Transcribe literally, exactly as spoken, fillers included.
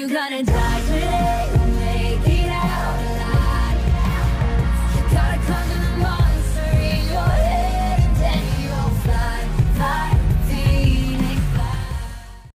you gonna die today?